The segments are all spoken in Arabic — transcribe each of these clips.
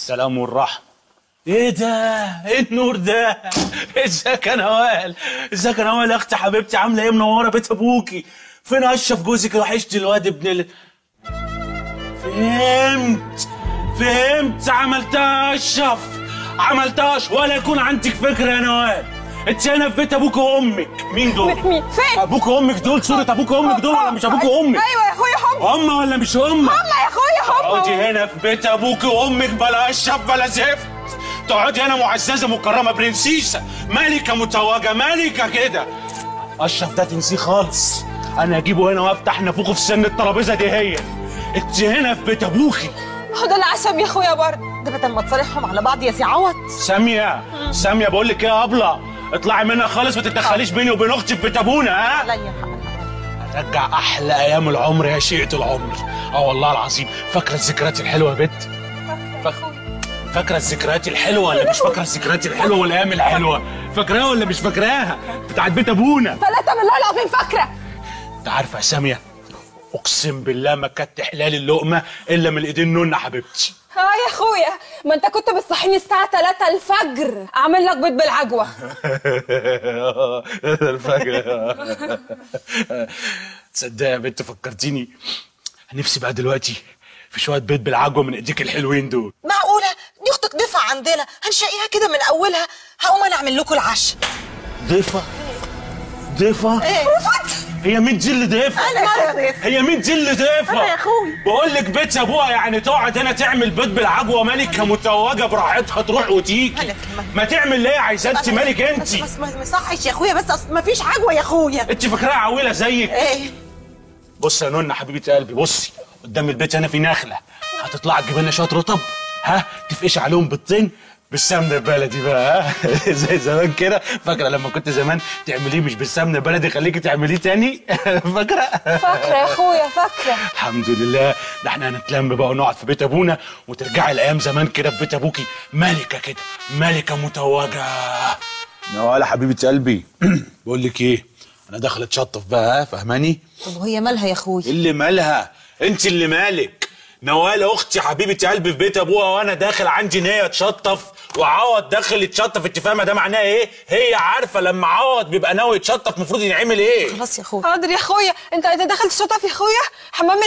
السلام والرحمة. ايه ده؟ ايه النور ده؟ ازيك يا نوال؟ ازيك يا نوال يا اختي حبيبتي، عاملة ايه؟ منورة بيت ابوكي. فين اشرف جوزك؟ وحشتي الواد ابن فهمت. عملتها اشرف، عملتها اشرف. ولا يكون عندك فكرة يا نوال، انت هنا في بيت ابوك وامك. مين دول؟ مين؟ فين؟ ابوك وامك دول. صورة ابوك وامك دول ولا مش ابوك وامك؟ ايوه يا اخويا، هم ولا مش هم؟ هم يا اخويا، هم. اقعدي هنا في بيت ابوك وامك، بلا اشرف بلا زفت. تقعدي هنا معززة مكرمة، برنسيسة، ملكة متوجة، ملكة كده. اشرف ده تنسيه خالص، انا هجيبه هنا وافتح نافوخه في سن الترابيزة دي. هي انت هنا في بيت ابوكي. هو ده اللي عشم يا اخويا برضه، ده بدل ما تصالحهم على بعض يا سي عوض. سامية، سامية بقول لك ايه يا ابله، اطلعي منها خالص، ما تتدخليش بيني وبين اختي في بيت ابونا. ها؟ عليا حقك، هرجع احلى ايام العمر يا شقة العمر. اه والله العظيم. فاكرة الذكريات الحلوة يا بت؟ فاكرة الذكريات الحلوة ولا مش فاكرة الذكريات الحلوة والايام الحلوة؟ فاكراها ولا مش فاكراها؟ بتاعت بيت ابونا. ثلاثة بالله العظيم فاكرة. انت عارفة يا سامية، اقسم بالله ما كانت حلال اللقمه الا من ايدين نونه حبيبتي. اه يا اخويا، ما انت كنت بتصحيني الساعه 3 الفجر اعمل لك بيض بالعجوه. الفجر. تصدق يا بنت فكرتيني، نفسي بقى دلوقتي في شويه بيض بالعجوه من ايديك الحلوين دول. معقوله؟ دي اختك ضفه عندنا، هنشقيها كده من اولها. هقوم انا اعمل لكم العشاء. ضفه؟ ايه؟ هي مين دي اللي ضيفة؟ أنا يا أخوي بقول لك بيت أبوها، يعني تقعد هنا تعمل بيض بالعجوة، ملكة متوجة براحتها، تروح وتيجي، ما تعمل اللي هي عايزاه. أنت مالك أنت؟ بس ما صحش يا أخويا، بس أصل ما فيش عجوة يا أخويا. أنت فاكراها عويلة زيك؟ إيه؟ بصي يا نونة حبيبة قلبي، بصي قدام البيت هنا في نخلة، هتطلع تجيب لنا شوية رطب، ها؟ تفقشي عليهم بيضتين بالسمنه البلدي بقى، ها؟ زي زمان كده. فاكره لما كنت زمان تعمليه مش بالسمنه البلدي، خليكي تعمليه تاني. فاكره يا اخويا، فاكره. الحمد لله، ده احنا هنتلم بقى ونقعد في بيت ابونا، وترجعي لايام زمان كده في بيت ابوكي، ملكه كده، ملكه متوجه. نواله حبيبه قلبي، بقول لك ايه، انا داخل اتشطف بقى، ها؟ فاهماني؟ طب وهي مالها يا اخويا؟ اللي مالها؟ انت اللي مالك. نواله اختي حبيبه قلبي في بيت ابوها، وانا داخل عندي نيه اتشطف، وعوض داخل يتشطف. انت فاهمه ده معناه ايه؟ هي عارفه لما عوض بيبقى ناوي يتشطف المفروض ينعمل ايه؟ خلاص يا اخويا، حاضر يا اخويا. انت داخل تشطف يا اخويا؟ حمام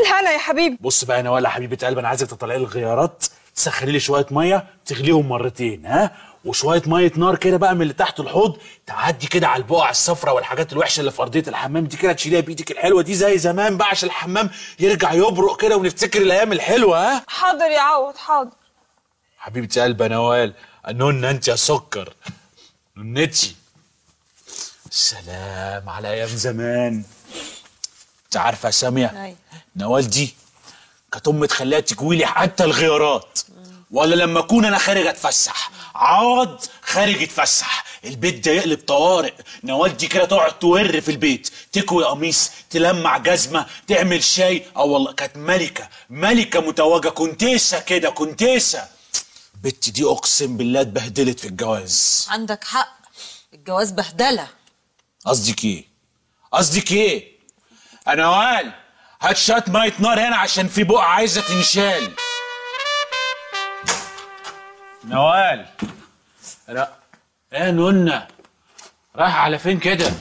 الهنا يا حبيبي. بص بقى يا نواله حبيبه قلبي، انا عايزك تطلعي لي الغيارات، تسخني لي شويه ميه تغليهم مرتين، ها؟ وشويه ميه نار كده بقى من اللي تحت الحوض، تعدي كده على البقع الصفراء والحاجات الوحشه اللي في ارضيه الحمام دي، كده تشيليها بايدك الحلوه دي زي زمان بقى، عشان الحمام يرجع يبرق كده ونفتكر الايام الحلوه. ها؟ حاضر يا عوض، حاضر. حبيبتي قلبي نوال، نونة انت يا سكر، نونتي. سلام على ايام زمان. انت عارفه يا ساميه، نوال دي كانت امي تخليها تكويلي حتى الغيارات، ولا لما اكون انا خارج اتفسح، عوض خارج يتفسح، البيت ده يقلب طوارئ، نوال دي كده تقعد تور في البيت، تكوي قميص، تلمع جزمه، تعمل شاي. اه والله كانت ملكه متوجه، كونتيسه كده، كونتيسه. البت دي اقسم بالله اتبهدلت في الجواز. عندك حق، الجواز بهدله. قصدك ايه؟ يا نوال هات شويه ميه نار هنا عشان في بقعه عايزه تنشال. نوال، لا ايه نونة رايحه على فين كده؟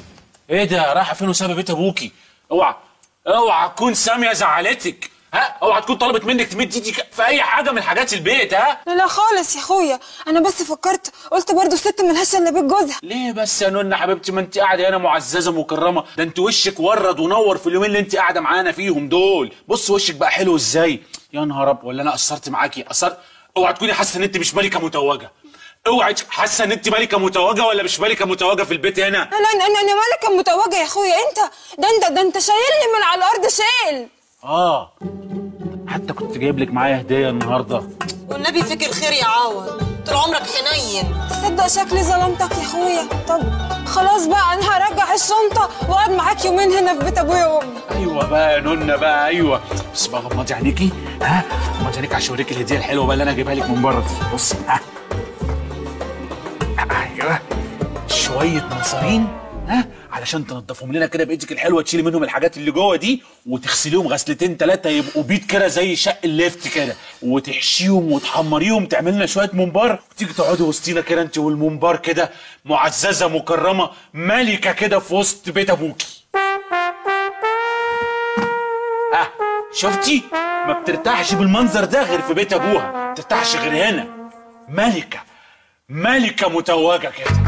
ايه ده؟ رايحه فين وسابه بيت ابوكي؟ اوعى تكون ساميه زعلتك، ها؟ اوعى تكون طلبت منك تمد ايدك في اي حاجه من حاجات البيت، ها؟ لا خالص يا اخويا، انا بس فكرت قلت برضه الست ملهاش الا بيت جوزها. ليه بس يا نونة حبيبتي؟ ما انت قاعده هنا معززه مكرمه، ده انت وشك ورد ونور في اليومين اللي انت قاعده معانا فيهم دول. بص وشك بقى حلو ازاي. يا نهار ابيض، ولا انا قصرت معاكي؟ قصرت؟ اوعى تكوني حاسه ان انت مش ملكه متوجه. اوعى حاسه ان انت ملكه متوجه ولا مش ملكه متوجه في البيت هنا؟ انا ملكه متوجه يا اخويا. انت شايلني من على الارض شايل. اه حتى كنت جايب لك معايا هديه النهارده. والنبي فيك الخير يا عوض، طول عمرك حنين. تصدق شكلي ظلمتك يا اخويا. طب خلاص بقى، انا هرجع الشنطه واقعد معاك يومين هنا في بيت ابويا وامي. ايوه بقى يا نونه بقى، ايوه. بس بقى غمضي عينيكي، ها؟ غمضي عينيكي عشان اوريكي الهديه الحلوه بقى اللي انا جايبها لك من بره دي. بصي، ها؟ ايوه شويه مصارين، ها؟ علشان تنضفهم لنا كده بايدك الحلوه، تشيلي منهم الحاجات اللي جوه دي وتغسليهم غسلتين ثلاثه يبقوا بيض كده زي شق الليفت كده، وتحشيهم وتحمريهم، تعمل لنا شويه ممبار وتيجي تقعدي وسطينا كده انت والممبار كده، معززه مكرمه ملكه كده في وسط بيت ابوكي. ها شفتي؟ ما بترتاحش بالمنظر ده غير في بيت ابوها، ما بترتاحش غير هنا. ملكه ملكه متوجه كده.